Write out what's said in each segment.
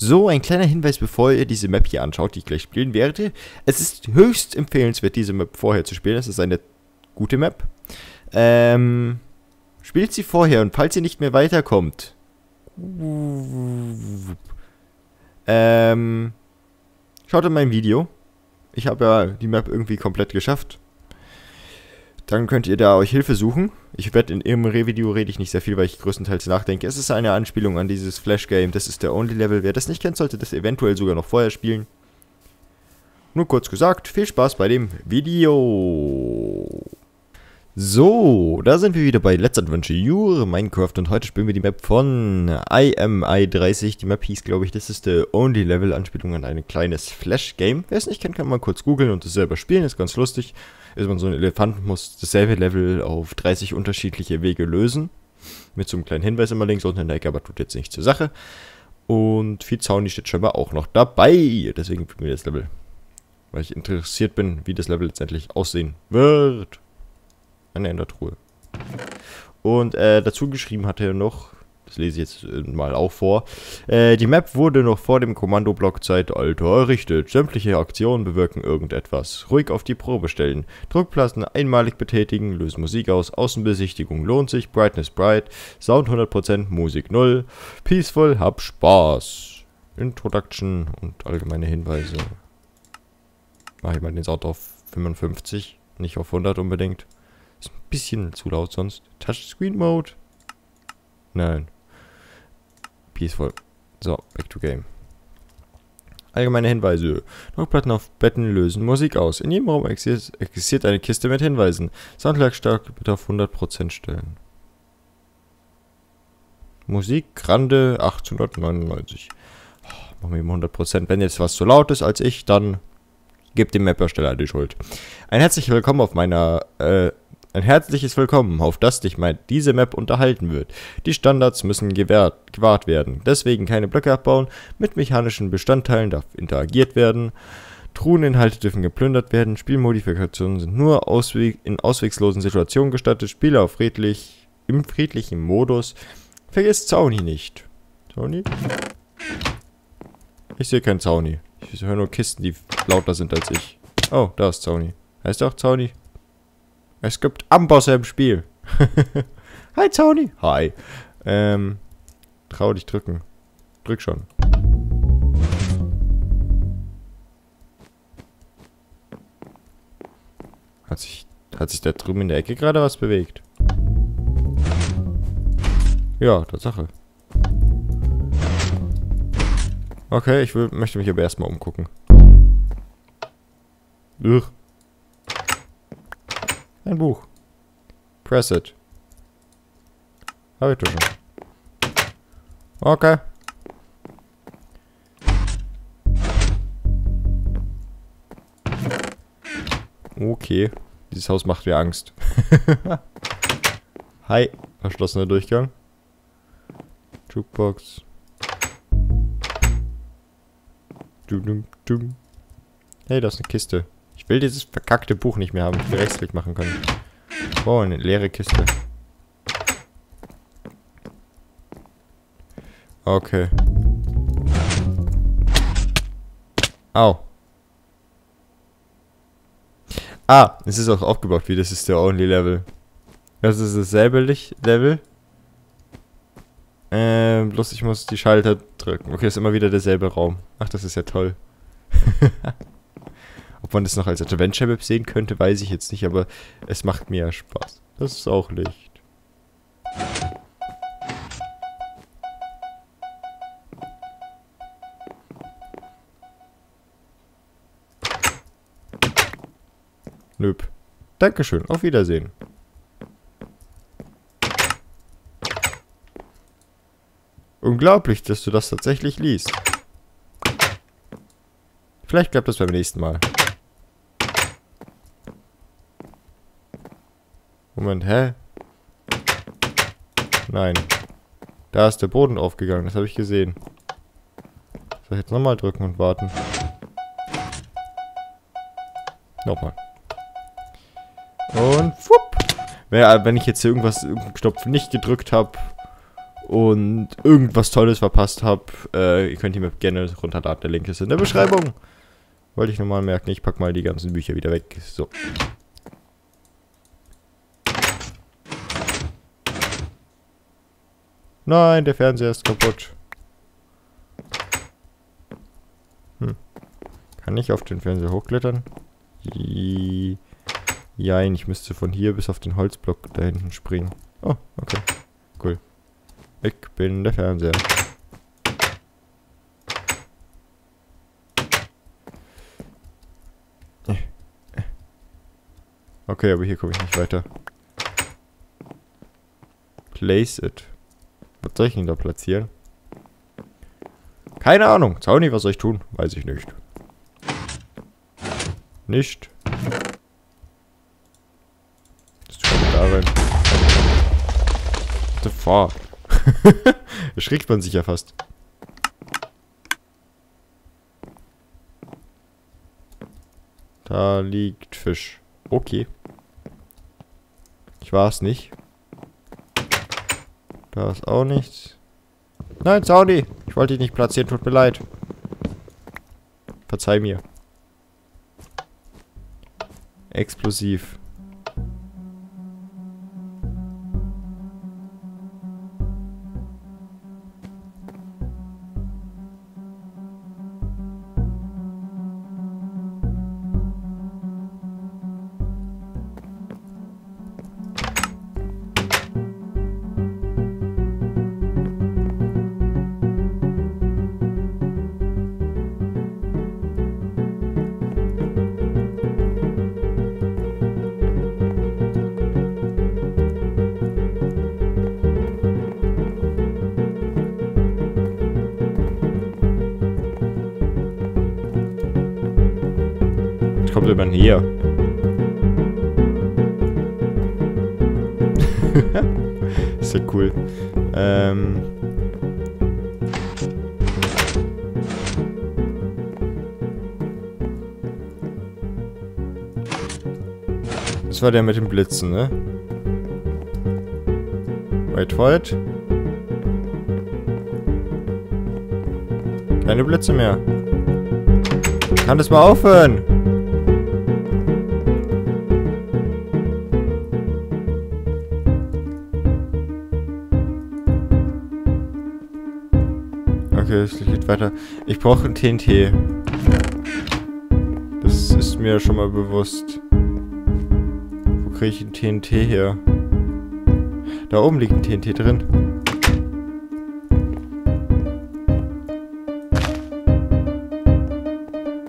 So, ein kleiner Hinweis, bevor ihr diese Map hier anschaut, die ich gleich spielen werde. Es ist höchst empfehlenswert, diese Map vorher zu spielen. Es ist eine gute Map. Spielt sie vorher und falls ihr nicht mehr weiterkommt, schaut in mein Video. Ich habe ja die Map irgendwie komplett geschafft. Dann könnt ihr da euch Hilfe suchen. Ich werde in ihrem Review rede ich nicht sehr viel, weil ich größtenteils nachdenke. Es ist eine Anspielung an dieses Flash-Game. Das ist der Only-Level. Wer das nicht kennt, sollte das eventuell sogar noch vorher spielen. Nur kurz gesagt, viel Spaß bei dem Video. So, da sind wir wieder bei Let's Adventure Your Minecraft und heute spielen wir die Map von IMI30. Die Map hieß, glaube ich, das ist der Only-Level, Anspielung an ein kleines Flash-Game. Wer es nicht kennt, kann mal kurz googeln und das selber spielen, ist ganz lustig. Also man so ein Elefant muss dasselbe Level auf 30 unterschiedliche Wege lösen. Mit so einem kleinen Hinweis immer links unten in der Ecke, aber tut jetzt nichts zur Sache. Und viel Zauny steht scheinbar auch noch dabei. Deswegen finden wir das Level. Weil ich interessiert bin, wie das Level letztendlich aussehen wird. Eine Endertruhe. Und dazu geschrieben hat er noch, das lese ich jetzt mal auch vor, die Map wurde noch vor dem Kommandoblock-Zeitalter errichtet. Sämtliche Aktionen bewirken irgendetwas. Ruhig auf die Probe stellen. Druckplatten einmalig betätigen, lösen Musik aus, Außenbesichtigung lohnt sich, Brightness bright, Sound 100%, Musik 0, Peaceful, hab Spaß. Introduction und allgemeine Hinweise. Mach ich mal den Sound auf 55, nicht auf 100 unbedingt. Ist ein bisschen zu laut sonst. Touchscreen-Mode? Nein. Peaceful. So, back to game. Allgemeine Hinweise. Druckplatten auf Betten lösen Musik aus. In jedem Raum existiert eine Kiste mit Hinweisen. Soundlautstärke bitte auf 100% stellen. Musik Grande 1899. Oh, machen wir eben 100%. Wenn jetzt was zu laut ist als ich, dann gebt dem Map-Ersteller die Schuld. Ein herzliches Willkommen auf meiner... Ein herzliches Willkommen, auf das dich diese Map unterhalten wird. Die Standards müssen gewahrt werden, deswegen keine Blöcke abbauen, mit mechanischen Bestandteilen darf interagiert werden, Truheninhalte dürfen geplündert werden, Spielmodifikationen sind nur in auswegslosen Situationen gestattet, Spieler auf im friedlichen Modus. Vergiss Zauny nicht. Zauny? Ich sehe keinen Zauny. Ich höre nur Kisten, die lauter sind als ich. Oh, da ist Zauny. Heißt auch Zauny? Es gibt Ambosse im Spiel. Hi, Zauny. Hi. Trau dich drücken. Drück schon. Hat sich da drüben in der Ecke gerade was bewegt? Ja, Tatsache. Okay, ich möchte mich aber erstmal umgucken. Ugh. Ein Buch. Press it. Habe ich doch schon. Okay. Okay. Dieses Haus macht mir Angst. Hi. Verschlossener Durchgang. Jukebox. Hey, da ist eine Kiste. Ich will dieses verkackte Buch nicht mehr haben. Ich will Rechtsklick machen können. Oh, eine leere Kiste. Okay. Au. Ah, es ist auch aufgebaut wie das ist der Only-Level. Das ist dasselbe Level. Bloß ich muss die Schalter drücken. Okay, ist immer wieder derselbe Raum. Ach, das ist ja toll. Ob man das noch als Adventure Map sehen könnte, weiß ich jetzt nicht, aber es macht mir ja Spaß. Das ist auch Licht. Nöp. Dankeschön, auf Wiedersehen. Unglaublich, dass du das tatsächlich liest. Vielleicht klappt das beim nächsten Mal. Moment, hä? Nein. Da ist der Boden aufgegangen, das habe ich gesehen. Soll ich jetzt nochmal drücken und warten? Nochmal. Und, wupp! Wenn ich jetzt hier irgendwas, irgendeinen Knopf nicht gedrückt habe und irgendwas Tolles verpasst habe, ihr könnt die Map gerne runterladen. Der Link ist in der Beschreibung. Wollte ich nochmal merken, ich packe mal die ganzen Bücher wieder weg. So. Nein, der Fernseher ist kaputt. Kann ich auf den Fernseher hochklettern? Jein, ich müsste von hier bis auf den Holzblock da hinten springen. Oh, okay. Cool. Ich bin der Fernseher. Okay, aber hier komme ich nicht weiter. Place it. Was soll ich denn da platzieren? Keine Ahnung. Zauny, was soll ich tun? Weiß ich nicht. Nicht. Bist du schon da rein? What the fuck? Erschrickt man sich ja fast. Da liegt Fisch. Okay. Ich war's nicht. Da ist auch nichts. Nein, Zauny! Ich wollte dich nicht platzieren, tut mir leid. Verzeih mir. Explosiv. Kommt immer näher. Ist ja cool. Das war der mit dem Blitzen, ne? Wait. Keine Blitze mehr. Kann das mal aufhören? Okay, es geht weiter. Ich brauche ein TNT. Das ist mir schon mal bewusst. Wo kriege ich ein TNT her? Da oben liegt ein TNT drin.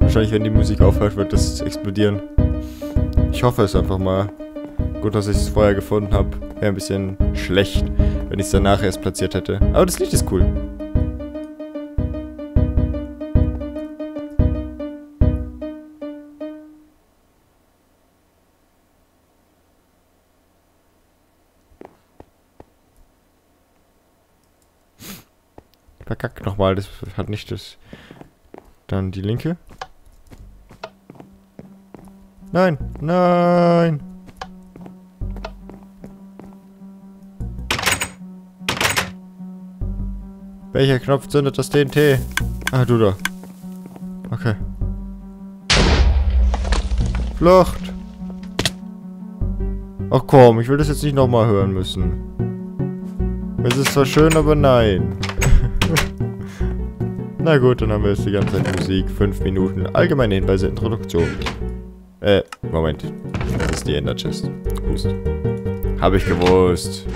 Wahrscheinlich, wenn die Musik aufhört, wird das explodieren. Ich hoffe es einfach mal. Gut, dass ich es vorher gefunden habe. Wäre ein bisschen schlecht, wenn ich es danach erst platziert hätte. Aber das Lied ist cool. Verkackt nochmal, das hat nicht das. Dann die linke. Nein, nein. Welcher Knopf zündet das TNT? Ah, du da. Okay. Flucht. Ach komm, ich will das jetzt nicht nochmal hören müssen. Es ist zwar schön, aber nein. Na gut, dann haben wir jetzt die ganze Zeit Musik, 5 Minuten, allgemeine Hinweise, Introduktion. Moment. Das ist die Ender Chest. Hust. Hab ich gewusst.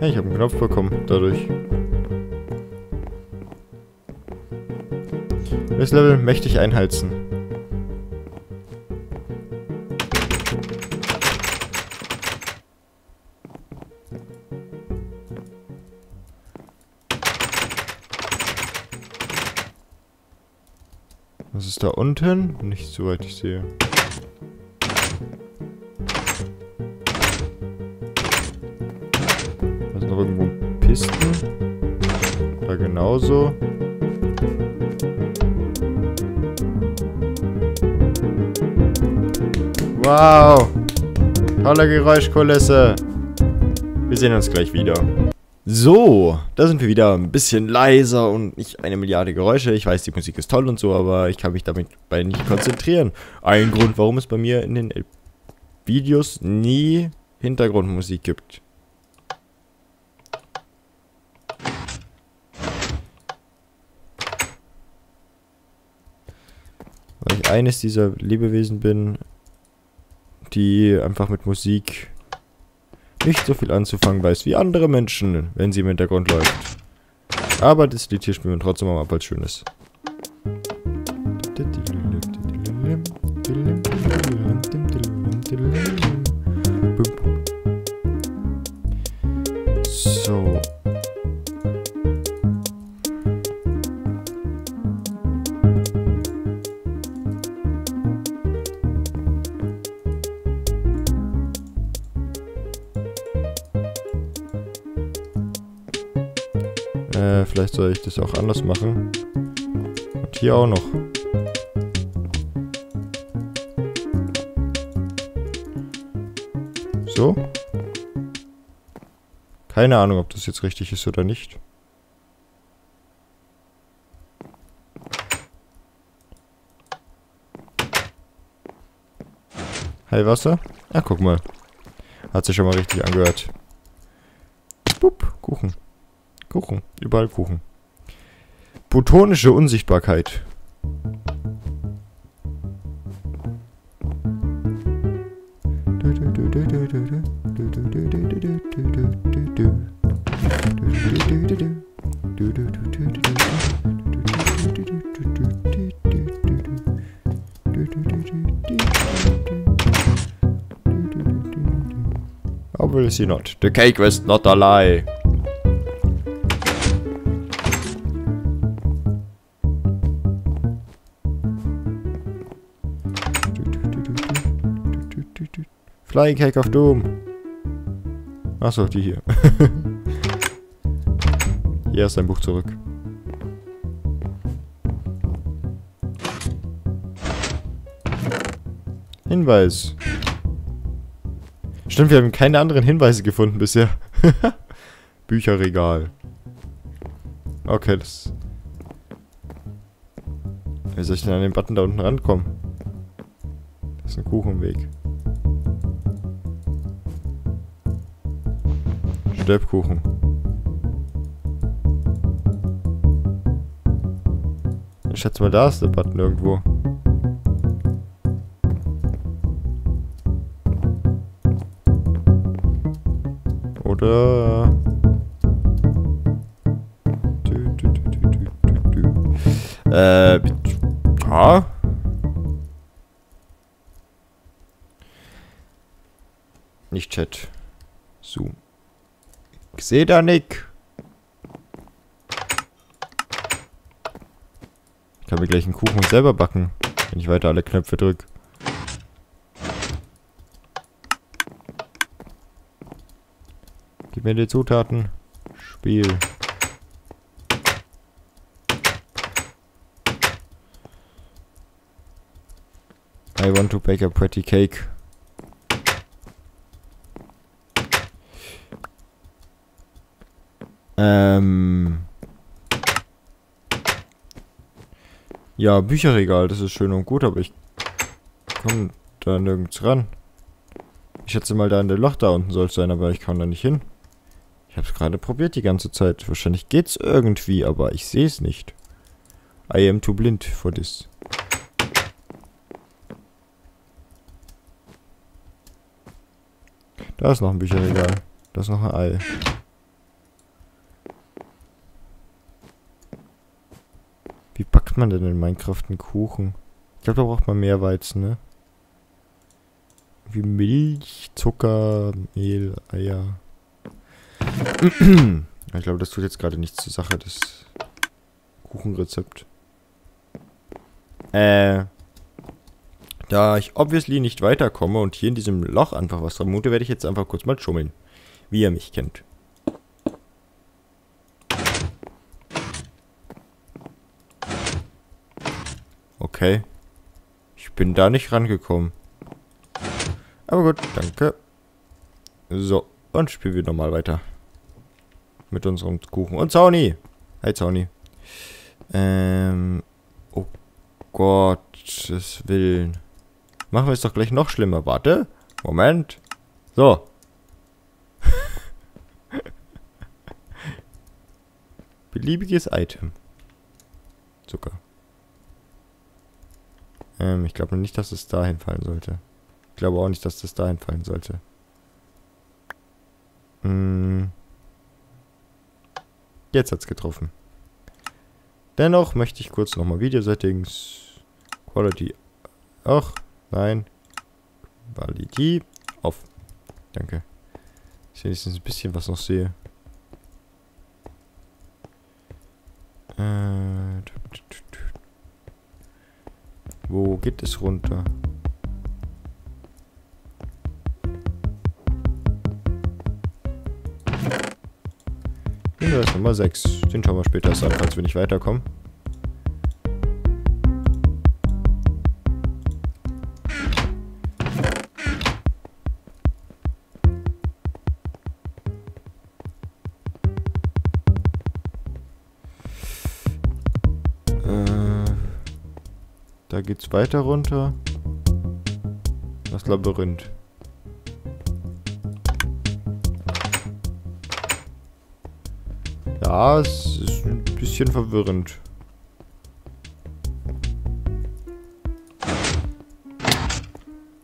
Hey, ich habe einen Knopf bekommen, dadurch. Das Level mächtig einheizen. Was ist da unten? Nicht so weit ich sehe. Da sind noch irgendwo Pisten. Da genauso. Wow! Tolle Geräuschkulisse. Wir sehen uns gleich wieder. So, da sind wir wieder ein bisschen leiser und nicht eine Milliarde Geräusche. Ich weiß, die Musik ist toll und so, aber ich kann mich dabei nicht konzentrieren. Ein Grund, warum es bei mir in den Videos nie Hintergrundmusik gibt. Weil ich eines dieser Lebewesen bin, die einfach mit Musik nicht so viel anzufangen weiß wie andere Menschen, wenn sie im Hintergrund läuft. Aber das Lied hier spielen wir trotzdem mal ab, als schönes. So. Vielleicht soll ich das auch anders machen. Und hier auch noch. So. Keine Ahnung, ob das jetzt richtig ist oder nicht. Heilwasser? Ah, guck mal. Hat sich schon mal richtig angehört. Bup, Kuchen. Kuchen. Überall Kuchen. Botanische Unsichtbarkeit. Obviously not. The cake was not a lie. Flying Cake of Doom. Achso, die hier. Hier ist ein Buch zurück. Hinweis. Stimmt, wir haben keine anderen Hinweise gefunden bisher. Bücherregal. Okay, das... Wie soll ich denn an den Button da unten rankommen? Das ist ein Kuchenweg. Steppkuchen. Ich schätze mal, da ist der Button irgendwo. Oder... ja. Nicht Chat. Zoom. Ich sehe da nick. Ich kann mir gleich einen Kuchen selber backen, wenn ich weiter alle Knöpfe drücke. Gib mir die Zutaten. Spiel. I want to bake a pretty cake. Ja, Bücherregal, das ist schön und gut, aber ich komme da nirgends ran. Ich schätze mal, da in dem Loch da unten soll es sein, aber ich kann da nicht hin. Ich habe es gerade probiert die ganze Zeit. Wahrscheinlich geht's irgendwie, aber ich sehe es nicht. I am too blind for this. Da ist noch ein Bücherregal. Da ist noch ein Ei. Wie backt man denn in Minecraft einen Kuchen? Ich glaube, da braucht man mehr Weizen, ne? Wie Milch, Zucker, Mehl, Eier. Ich glaube, das tut jetzt gerade nichts zur Sache, das Kuchenrezept. Da ich obviously nicht weiterkomme und hier in diesem Loch einfach was vermute, werde ich jetzt einfach kurz mal schummeln. Wie ihr mich kennt. Okay. Ich bin da nicht rangekommen. Aber gut, danke. So, und spielen wir nochmal weiter. Mit unserem Kuchen. Und Zauny! Hi Zauny. Oh Gottes Willen. Machen wir es doch gleich noch schlimmer. Warte. Moment. So. Beliebiges Item. Zucker. Ich glaube nicht, dass es dahin fallen sollte. Ich glaube auch nicht, dass das dahin fallen sollte. Jetzt hat's getroffen. Dennoch möchte ich kurz nochmal Video-Settings. Quality. Ach, nein. Quality. Auf. Danke. Ich wenigstens ein bisschen was noch sehe. Wo geht es runter? Das ist Nummer 6. Den schauen wir später erst an, falls wir nicht weiterkommen. Da geht's weiter runter. Das Labyrinth. Ja, es ist ein bisschen verwirrend.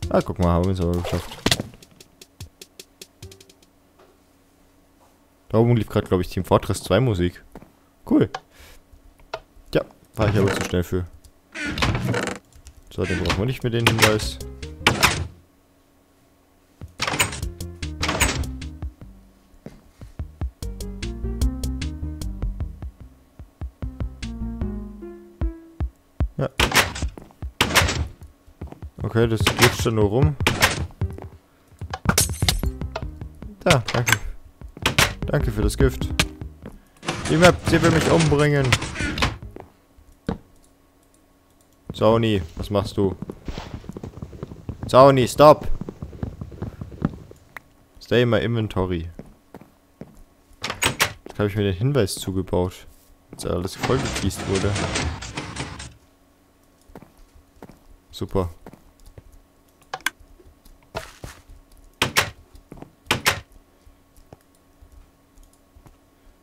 Ah, guck mal, haben wir es aber geschafft. Da oben lief gerade, glaube ich, Team Fortress 2 Musik. Cool. Tja, war ich aber zu schnell für. So, den brauchen wir nicht mehr, den Hinweis. Ja. Okay, das glitscht dann nur rum. Da, danke. Danke für das Gift. Die Map, sie will mich umbringen. Zauny, was machst du? Zauny, stop! Stay in my inventory. Jetzt habe ich mir den Hinweis zugebaut. Dass alles voll gefließt wurde. Super.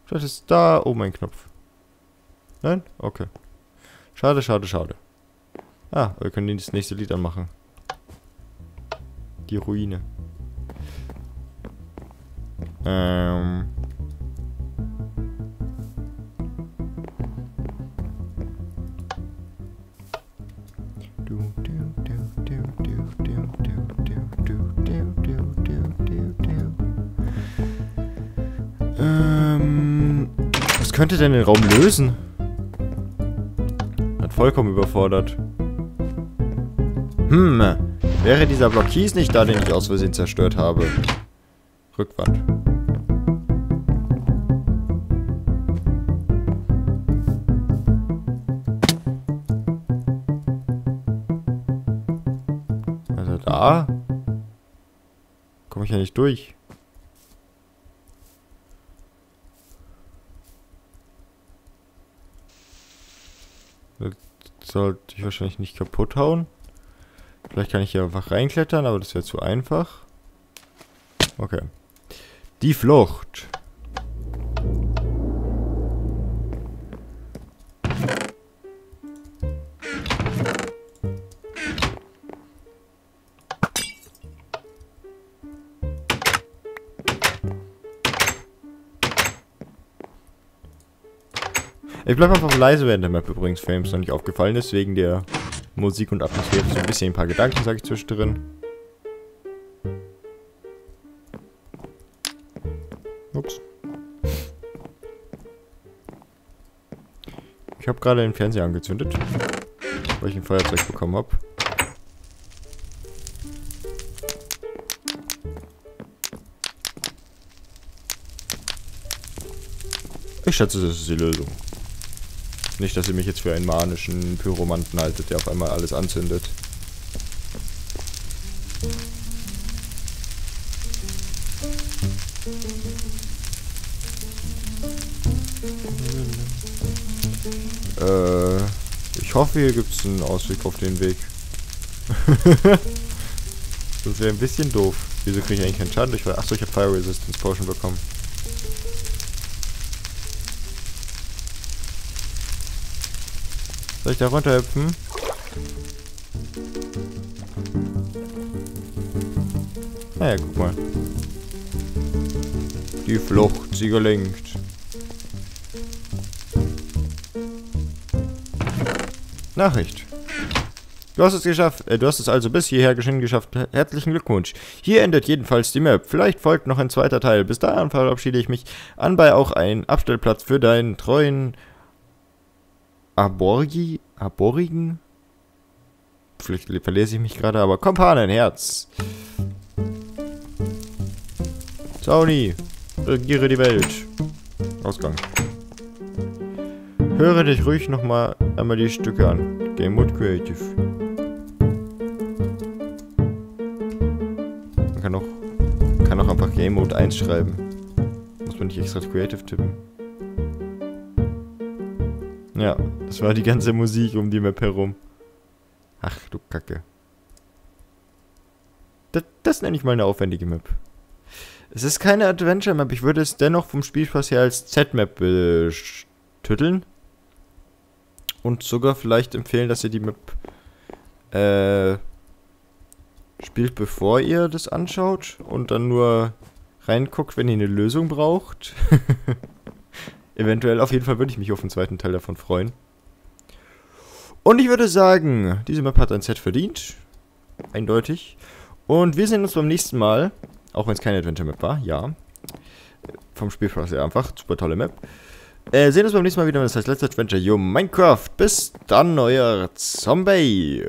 Vielleicht ist da oben ein Knopf. Nein? Okay. Schade, schade, schade. Ah, wir können das nächste Lied anmachen. Die Ruine. Was könnte denn den Raum lösen? Hat vollkommen überfordert. Wäre dieser Block Kies nicht da, den ich aus Versehen zerstört habe. Rückwand. Also da komme ich ja nicht durch. Das sollte ich wahrscheinlich nicht kaputt hauen. Vielleicht kann ich hier einfach reinklettern, aber das wäre zu einfach. Okay. Die Flucht. Ich bleibe einfach leise während der Map übrigens, wenn es noch nicht aufgefallen ist, wegen der Musik und Atmosphäre, so ein bisschen ein paar Gedanken, sage ich zwischendrin. Ups. Ich habe gerade den Fernseher angezündet, weil ich ein Feuerzeug bekommen habe. Ich schätze, das ist die Lösung. Nicht, dass ihr mich jetzt für einen manischen Pyromanten haltet, der auf einmal alles anzündet. Ich hoffe, hier gibt es einen Ausweg auf den Weg. Das wäre ein bisschen doof. Wieso kriege ich eigentlich keinen Schaden durch? Achso, ich habe Fire Resistance Potion bekommen. Soll ich da runterhüpfen? Naja, guck mal. Die Flucht, sie gelingt. Nachricht. Du hast es geschafft. Du hast es also bis hierher geschafft. Herzlichen Glückwunsch. Hier endet jedenfalls die Map. Vielleicht folgt noch ein zweiter Teil. Bis dahin verabschiede ich mich. Anbei auch einen Abstellplatz für deinen treuen Aborigen? Vielleicht verlese ich mich gerade, aber Kompanenherz. Zauny, regiere die Welt. Ausgang. Höre dich ruhig nochmal einmal die Stücke an. Game Mode Creative. Man kann auch einfach Game Mode 1 schreiben. Muss man nicht extra Creative tippen. Ja, das war die ganze Musik um die Map herum. Ach du Kacke. Das nenne ich mal eine aufwendige Map. Es ist keine Adventure Map. Ich würde es dennoch vom Spielspaß her als Z-Map betiteln. Und sogar vielleicht empfehlen, dass ihr die Map spielt, bevor ihr das anschaut. Und dann nur reinguckt, wenn ihr eine Lösung braucht. Eventuell, auf jeden Fall würde ich mich auf den zweiten Teil davon freuen. Und ich würde sagen, diese Map hat ein Z verdient. Eindeutig. Und wir sehen uns beim nächsten Mal. Auch wenn es keine Adventure Map war, ja. Vom Spielspaß her einfach. Super tolle Map. Sehen uns beim nächsten Mal wieder, wenn das heißt Let's Adventure Your Minecraft. Bis dann, euer Zombey.